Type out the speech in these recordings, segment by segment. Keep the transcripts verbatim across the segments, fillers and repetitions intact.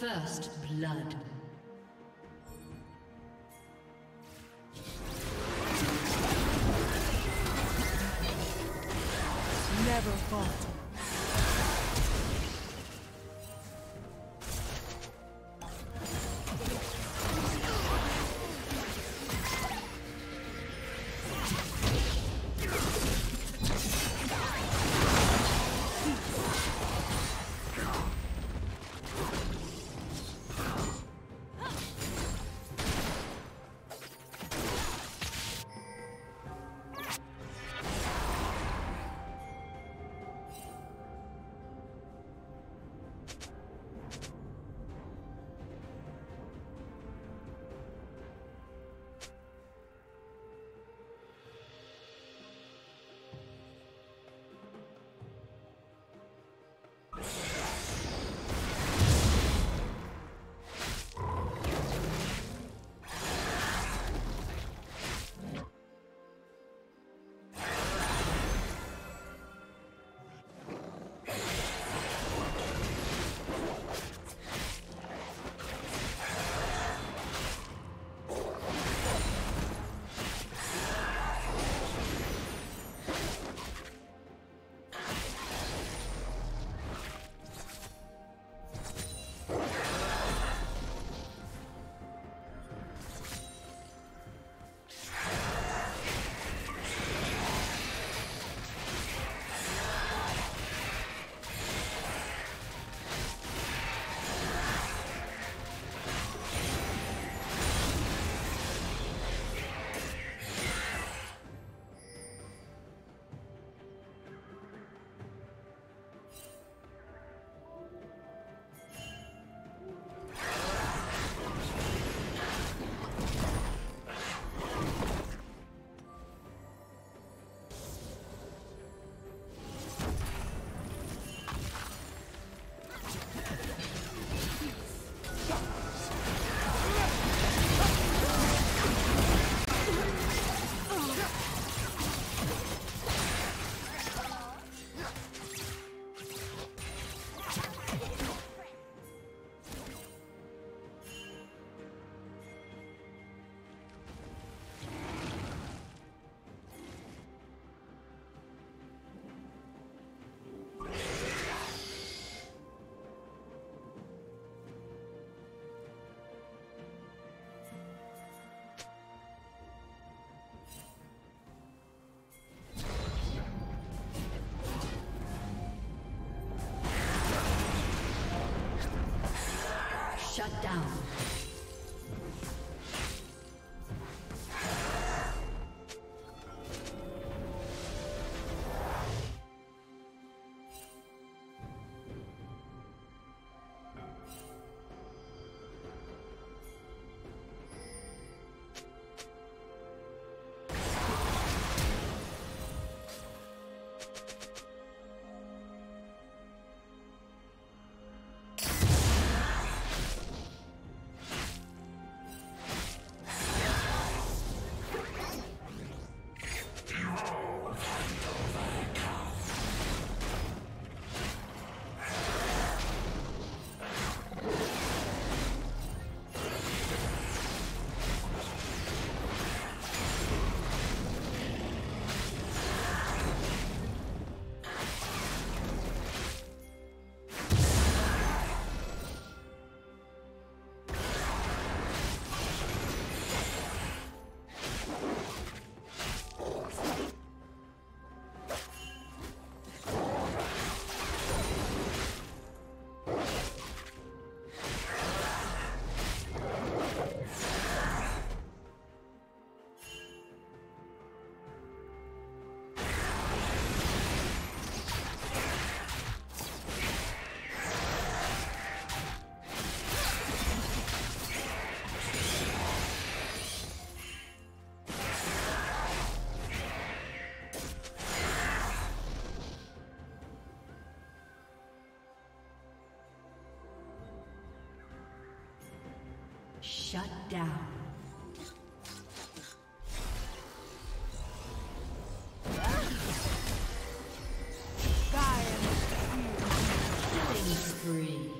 First blood. Never fought. Shut down. Shut down. Fire. Killing spree.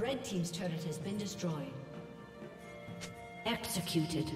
Red team's turret has been destroyed. Executed.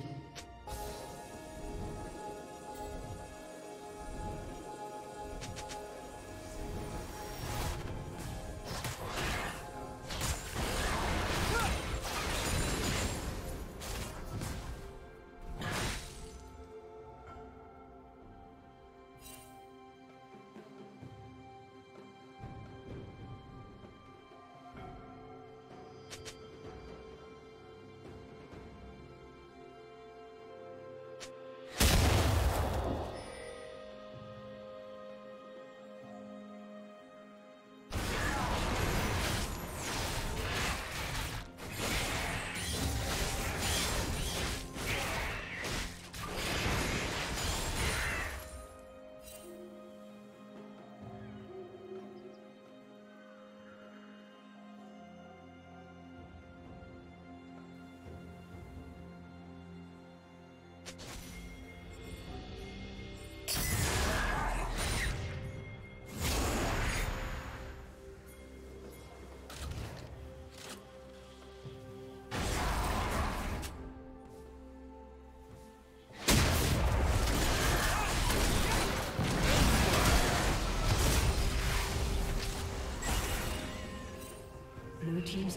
Team's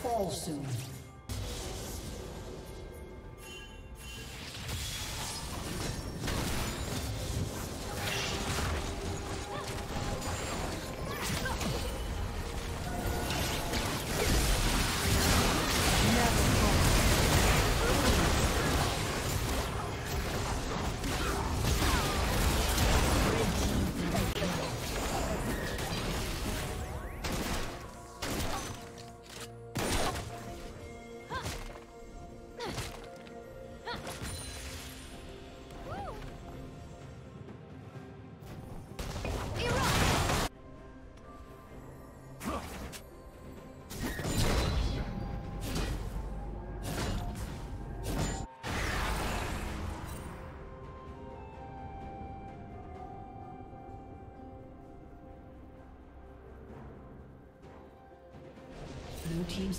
Fall soon. Blue team's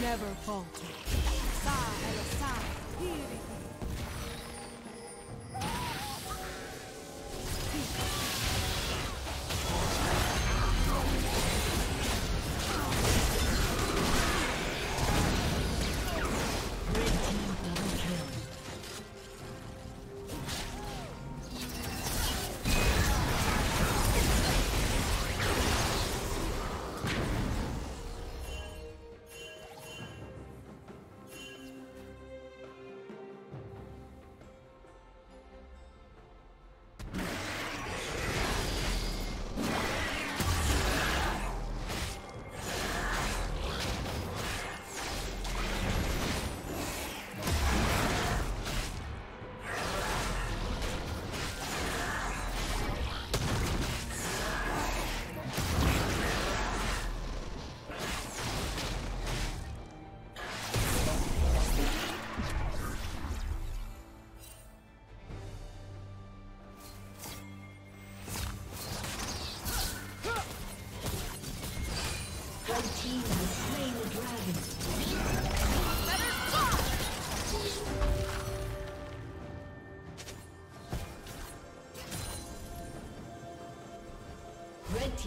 Never falter. Red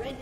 Red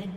Red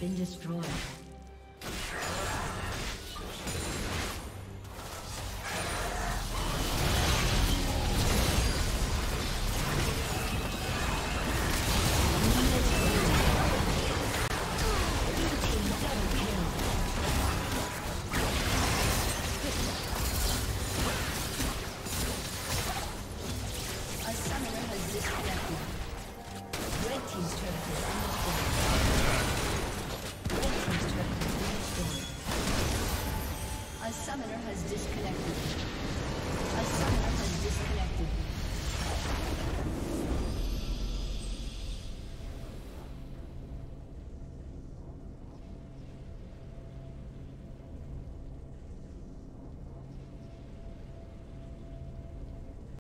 Been destroyed. Disconnected.